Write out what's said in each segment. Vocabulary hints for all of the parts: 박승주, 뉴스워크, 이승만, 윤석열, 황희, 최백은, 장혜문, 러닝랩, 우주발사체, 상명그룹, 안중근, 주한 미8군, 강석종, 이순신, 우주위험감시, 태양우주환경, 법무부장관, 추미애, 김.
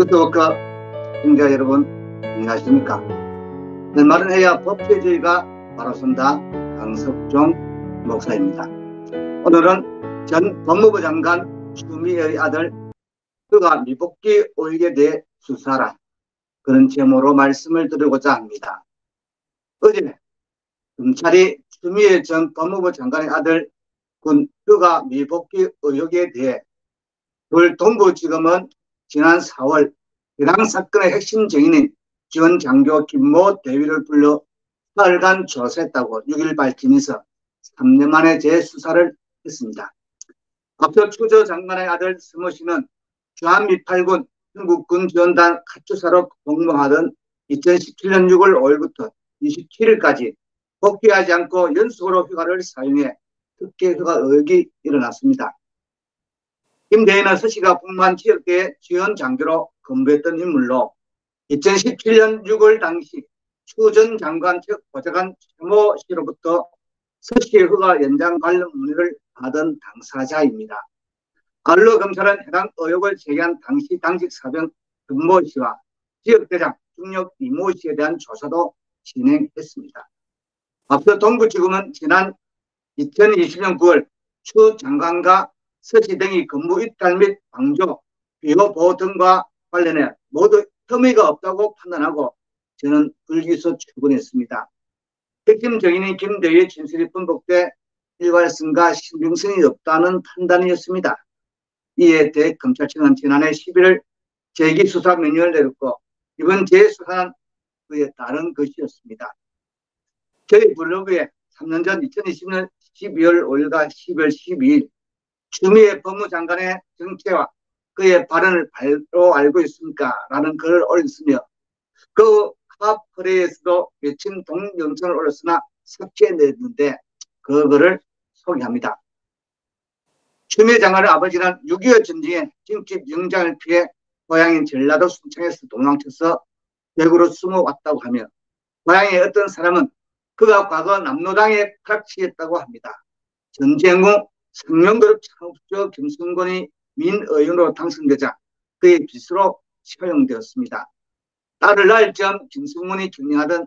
뉴스워크 시청자 여러분, 안녕하십니까? 내 말은 해야 법제주의가 바로 선다. 강석종 목사입니다. 오늘은 전 법무부 장관 추미애의 아들 그가 미복귀 오익에 대해 수사라, 그런 제목으로 말씀을 드리고자 합니다. 어제 검찰이 추미애 전 법무부 장관의 아들 그가 미복귀 의혹에 대해 서울 동부지검은 지난 4월 배낭사건의 핵심 증인인 지원 장교 김모 대위를 불러 사흘간 조사했다고 6일 밝히면서 3년 만에 재수사를 했습니다. 앞서 추 장관의 아들 서모 씨는 주한 미8군 중국군 지원단 카투사로 복무하던 2017년 6월 5일부터 27일까지 복귀하지 않고 연속으로 휴가를 사용해 특혜 휴가 의혹이 일어났습니다. 김 대위는 서 씨가 복무한 지역대의 지원 장교로 근무했던 인물로 2017년 6월 당시 추 전 장관 측 보좌관 최모 씨로부터 서 씨의 휴가 연장 관련 문의를 받은 당사자입니다. 관로 검찰은 해당 의혹을 제기한 당시 당직 사병 금모 씨와 지역대장 중역 이모 씨에 대한 조사도 진행했습니다. 앞서 동부지검은 지난 2020년 9월 추 장관과 서 씨 등이 근무 이탈 및 방조, 비호 보호 등과 관련해 모두 혐의가 없다고 판단하고 저는 불기소 처분했습니다. 핵심 증인인 김 대위의 진술이 번복돼 일관성과 신빙성이 없다는 판단이었습니다. 이에 대해 검찰청은 지난해 11일 재기수사 명령을 내렸고 이번 재수사는 그에 따른 것이었습니다. 저희 블로그에 3년 전 2020년 12월 5일과 12월 12일 추미애 법무장관의 정체와 그의 발언을 바로 알고 있습니까? 라는 글을 올렸으며 그 카프레에서도 외친 동영상을 올렸으나 삭제했는데 그 글을 소개합니다. 추미애 장관의 아버지는 6.25 전쟁에 진집 영장을 피해 고향인 전라도 순창에서 도망쳐서 대구로 숨어왔다고 하며 고향의 어떤 사람은 그가 과거 남로당에 탈취했다고 합니다. 전쟁 후 상명그룹 창업주 김승곤이 민의원으로 당선되자 그의 빚으로 채용되었습니다. 딸을 낳을 점 김승곤이 경영하던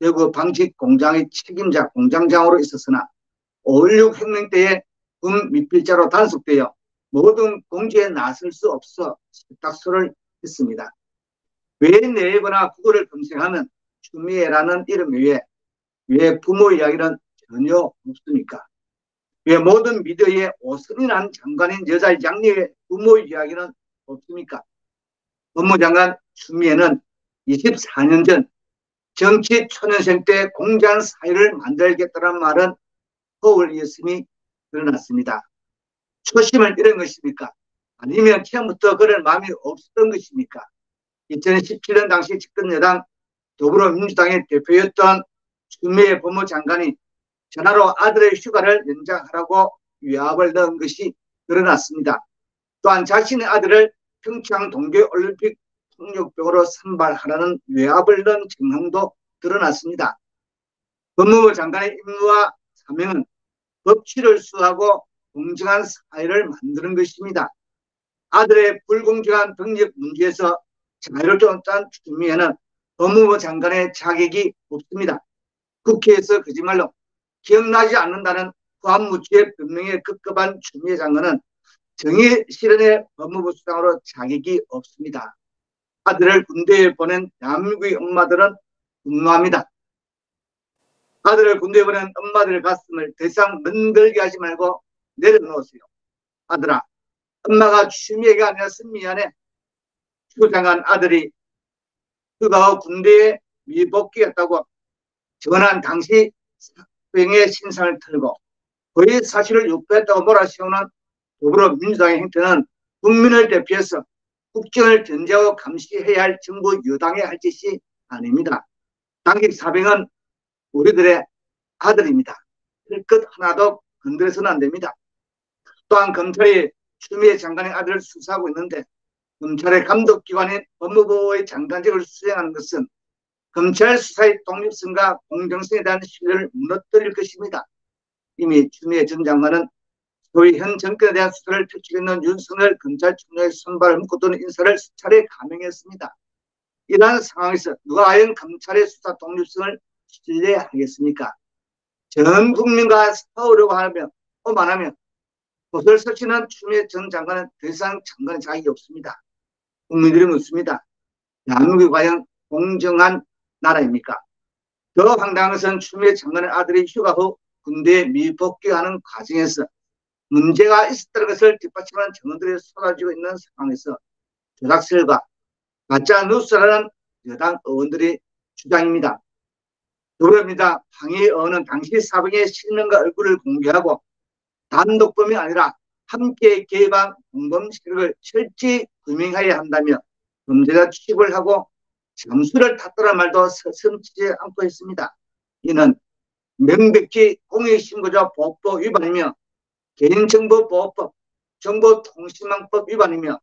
대구 방직공장의 책임자 공장장으로 있었으나 5.16 혁명 때에 군 미필자로 단속되어 모든 공지에 나설 수 없어 세탁소를 했습니다. 외내거나 국어를 검색하면 추미애라는 이름 외에 왜 부모 이야기는 전혀 없습니까? 왜 모든 미디어에 오선이라는 장관인 여자 양리의 부모 이야기는 없습니까? 법무장관 추미애는 24년 전 정치 초년생 때 공장 사회를 만들겠다는 말은 허울이었음이 드러났습니다. 초심을 잃은 것입니까? 아니면 처음부터 그럴 마음이 없었던 것입니까? 2017년 당시 집권여당 더불어민주당의 대표였던 추미애 법무장관이 전화로 아들의 휴가를 연장하라고 위압을 넣은 것이 드러났습니다. 또한 자신의 아들을 평창 동계올림픽 폭력병으로 선발하라는 외압을 넣은 정황도 드러났습니다. 법무부 장관의 임무와 사명은 법치를 수호하고 공정한 사회를 만드는 것입니다. 아들의 불공정한 병력 문제에서 자유를 쫓았던 추미애는 법무부 장관의 자격이 없습니다. 국회에서 거짓말로 기억나지 않는다는 후한무치의 변명에 급급한 추미애 장관은 정의 실현의 법무부 수장으로 자격이 없습니다. 아들을 군대에 보낸 대한민국의 엄마들은 분노합니다. 아들을 군대에 보낸 엄마들의 가슴을 더 이상 멍들게 하지 말고 내려놓으세요. 아들아, 엄마가 추미애가 아니었으면 미안해. 추 장관 아들이 그가 군대에 미복귀했다고 전한 당시 병의 신상을 틀고 그의 사실을 유포했다고 몰아세우는 더불어민주당의 행태는 국민을 대표해서 국정을 견제하고 감시해야 할 정부 여당의 할 짓이 아닙니다. 당직 사병은 우리들의 아들입니다. 할 것 하나도 건드려서는 안 됩니다. 또한 검찰이 추미애 장관의 아들을 수사하고 있는데 검찰의 감독기관인 법무부의 장관직을 수행하는 것은 검찰 수사의 독립성과 공정성에 대한 신뢰를 무너뜨릴 것입니다. 이미 추미애 전 장관은 소위 현 정권에 대한 수사를 펼치고 있는 윤석열 검찰총장의 선발을 흠고도는 인사를 수차례 감행했습니다. 이러한 상황에서 누가 과연 검찰의 수사 독립성을 신뢰하겠습니까? 전 국민과 싸우려고 하면 오만 하면 고소를 설치는 추미애 전 장관은 더 이상 장관의 자격이 없습니다. 국민들이 묻습니다. 대한민국이 과연 공정한 나라입니까? 더 황당한 것은 추미애 장관의 아들이 휴가 후 군대에 미복귀하는 과정에서 문제가 있었다는 것을 뒷받침하는 증언들이 쏟아지고 있는 상황에서 조작설과 가짜 뉴스라는 여당 의원들의 주장입니다. 도로입니다. 방위 의원은 당시 사병의 실명과 얼굴을 공개하고 단독범이 아니라 함께 개입한 공범 세력을 철저히 규명해야 한다며 범죄자 취급을 하고 점수를 탔다는 말도 서슴지 않고 했습니다. 이는 명백히 공익신고자 보호법 위반이며 개인정보보호법, 정보통신망법 위반이며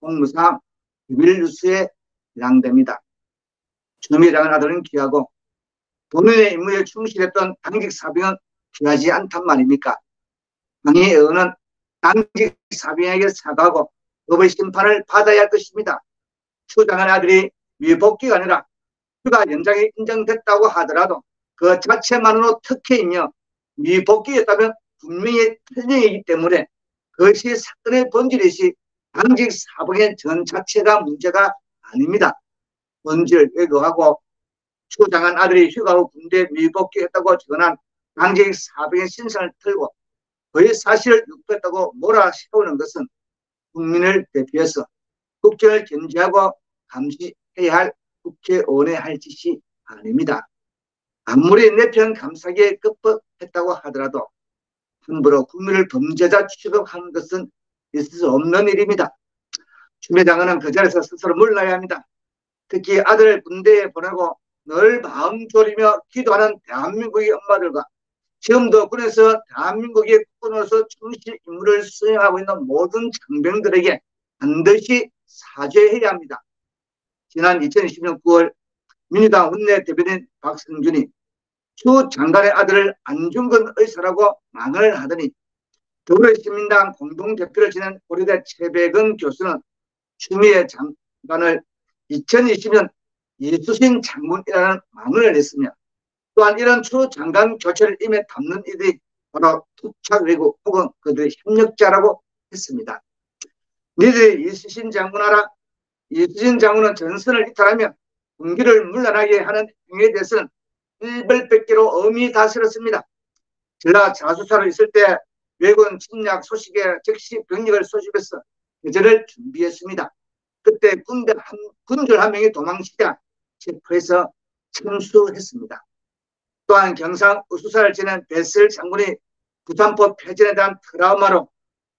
공무상 비밀뉴스에 해당됩니다. 추미애라는 아들은 귀하고 본인의 임무에 충실했던 당직 사병은 귀하지 않단 말입니까? 방위 의원은 당직 사병에게 사과하고 법의 심판을 받아야 할 것입니다. 추장한 아들이 위복귀가 아니라 휴가 연장이 인정됐다고 하더라도 그 자체만으로 특혜이며 미복귀였다면 분명히 편향이기 때문에 그것이 사건의 본질이시 당직 사병의 전 자체가 문제가 아닙니다. 본질을 왜곡하고 추장한 아들이 휴가 후 군대에 미복귀했다고 전한 당직 사병의 신상을 틀고 그의 사실을 유포했다고 몰아세우는 것은 국민을 대표해서 국정을 견제하고 감시해야 할 국회의원의 할 짓이 아닙니다. 아무리 내 편 감싸기에 급급했다고 하더라도 함부로 국민을 범죄자 취급하는 것은 있을 수 없는 일입니다. 추미애 장관은 그 자리에서 스스로 물러나야 합니다. 특히 아들을 군대에 보내고 늘 마음 졸이며 기도하는 대한민국의 엄마들과 지금도 군에서 대한민국의 국군으로서 충실 임무를 수행하고 있는 모든 장병들에게 반드시 사죄해야 합니다. 지난 2020년 9월 민주당 원내대변인 박성준이 추 장관의 아들을 안중근 의사라고 망언을 하더니 더불어시민당 공동대표를 지낸 고려대 최백은 교수는 추미애 장관을 2020년 이순신 장군이라는 망언을 냈으며 또한 이런 추 장관 교체를 임에 담는 이들이 바로 투착 외국 혹은 그들의 협력자라고 했습니다. 니들이 이순신 장군 알아? 이순신 장군은 전선을 이탈하며 군기를 물러나게 하는 행위에 대해서는 일벌백계로 엄히 다스렸습니다. 전라 자수사로 있을 때 왜군 침략 소식에 즉시 병력을 소집해서 대전을 준비했습니다. 그때 군졸 한 명이 도망치자 체포해서 참수했습니다. 또한 경상 우수사를 지낸 베슬 장군이 부산포 패전에 대한 트라우마로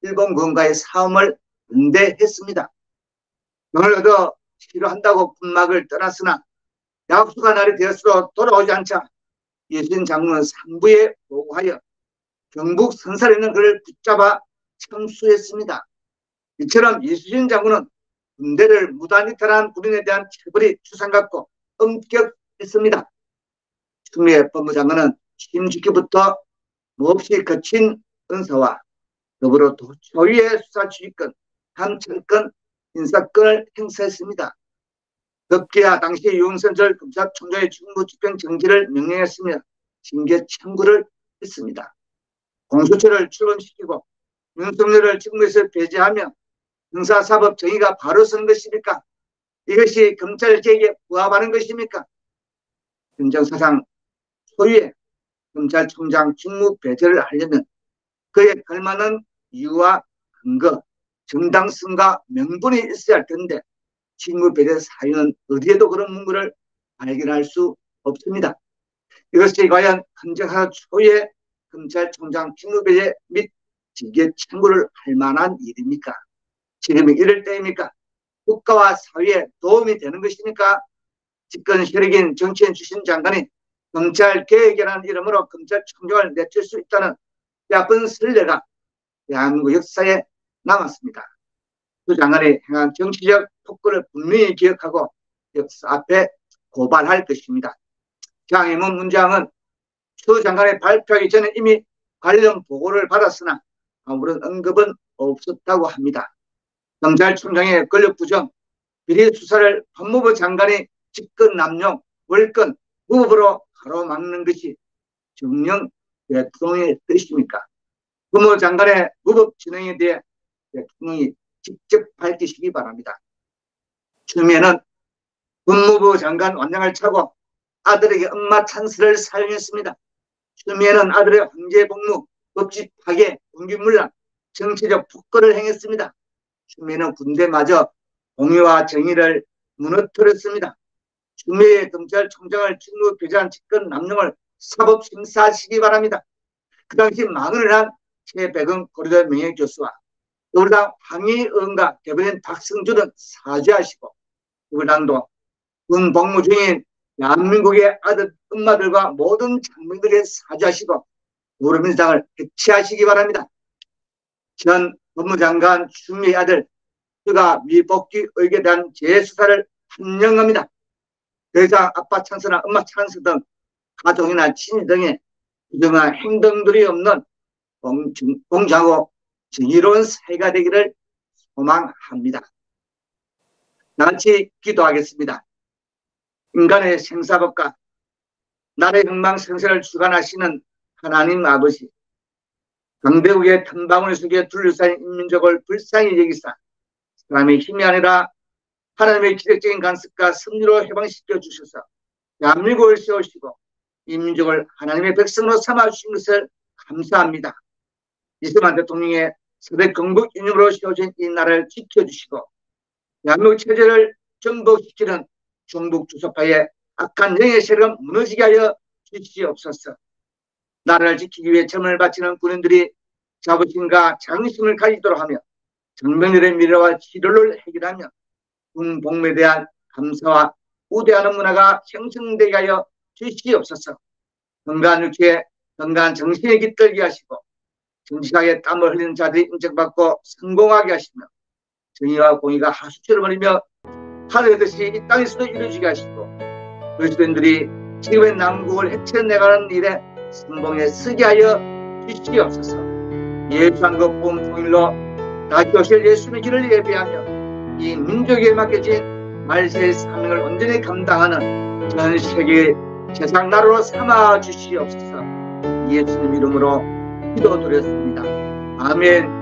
일본군과의 싸움을 응대했습니다. 명을 얻어 필요한다고 군막을 떠났으나 약수가 날이 되었으로 돌아오지 않자 예순 장군은 상부에 보고하여 경북 선산에 있는 그를 붙잡아 참수했습니다. 이처럼 이순신 장군은 군대를 무단 이탈한 군인에 대한 처벌이 추상같고 엄격했습니다. 추미애 법무장관은 취임 직후부터 몹시 거친 은사와 더불어 초유의 수사 지휘권, 감찰권, 인사권을 행사했습니다. 급기야 당시 윤석열 검찰총장의 직무 집행 정지를 명령했으며 징계 청구를 했습니다. 공수처를 출범시키고 윤석열을 직무에서 배제하며 형사사법 정의가 바로 서는 것입니까? 이것이 검찰개혁에 부합하는 것입니까? 헌정사상 소유의 검찰총장 직무 배제를 하려면 그에 걸맞는 이유와 근거, 정당성과 명분이 있어야 할 텐데 직무 배제 사유는 어디에도 그런 문구를 발견할 수 없습니다. 이것이 과연 헌정사상 초유의 검찰총장 직무 배제 및 징계 청구를 할 만한 일입니까? 지금이 이럴 때입니까? 국가와 사회에 도움이 되는 것입니까? 집권 세력인 정치인 출신 장관이 검찰개혁이라는 이름으로 검찰총장을 내칠 수 있다는 얕은 선례가 대한민국 역사에 남았습니다. 추 장관이 행한 정치적 폭거를 분명히 기억하고 역사 앞에 고발할 것입니다. 장혜문 문장은 추 장관의 발표하기 전에 이미 관련 보고를 받았으나 아무런 언급은 없었다고 합니다. 경찰청장의 권력부정, 비리수사를 법무부 장관의 직권남용, 월권, 무법으로 가로막는 것이 정녕 대통령의 뜻입니까? 법무부 장관의 무법 진행에 대해 대통령이 직접 밝히시기 바랍니다. 추미애는 법무부 장관 완장을 차고 아들에게 엄마 찬스를 사용했습니다. 추미애는 아들의 황제 복무, 법집 파괴, 공기문란, 정치적 폭거를 행했습니다. 추미애는 군대마저 공의와 정의를 무너뜨렸습니다. 추미애 검찰총장을 직무 배제한 직권 남용을 사법 심사하시기 바랍니다. 그 당시 망언을 한 최백은 고려대 명예교수와 우리당 황희 의원과 대변인 박승주 등 사죄하시고, 우리당도 군 복무 중인 대한민국의 아들, 엄마들과 모든 장병들에 사죄하시고 우리민주당을 해체하시기 바랍니다. 전 법무장관 추미애 아들 주한 미복귀 의혹에 대한 재수사를 한정합니다. 더 이상 아빠 찬스나 엄마 찬스 등 가족이나 친인 등의 부정한 행동들이 없는 공정하고 정의로운 사회가 되기를 소망합니다. 같이 기도하겠습니다. 인간의 생사법과 나라의 흥망생사를 주관하시는 하나님 아버지, 강대국의 탐방울 속에 둘러싸인 인민족을 불쌍히 여기사 사람의 힘이 아니라 하나님의 기적적인 간섭과 섭리로 해방시켜 주셔서 대한민국을 세우시고 인민족을 하나님의 백성으로 삼아주신 것을 감사합니다. 이승만 대통령의 서대 건국 이념으로 세워진 이 나라를 지켜주시고 대한민국 체제를 정복시키는 중북 주석파의 악한 영의 세력 무너지게 하여 주시옵소서. 나라를 지키기 위해 점을 바치는 군인들이 자부심과 자긍심을 가지도록 하며 정면들의 미래와 시련을 해결하며 군 복무에 대한 감사와 우대하는 문화가 형성되게 하여 주시옵소서. 건강한 육체에 건강한 정신에 깃들게 하시고 정직하게 땀을 흘리는 자들이 인정받고 성공하게 하시며 정의와 공의가 하수처럼 흐르며 하늘의 뜻이 이 땅에서도 이루어지게 하시고 그리스도인들이 지금의 남국을 해쳐내가는 일에 성공에 쓰게 하여 주시옵소서. 예수한국 복음 통일로 다시 오실 예수님의 길을 예배하며 이 민족에 맡겨진 말세의 사명을 온전히 감당하는 전 세계의 세상 나라로 삼아 주시옵소서. 예수님 이름으로 기도드렸습니다. 아멘.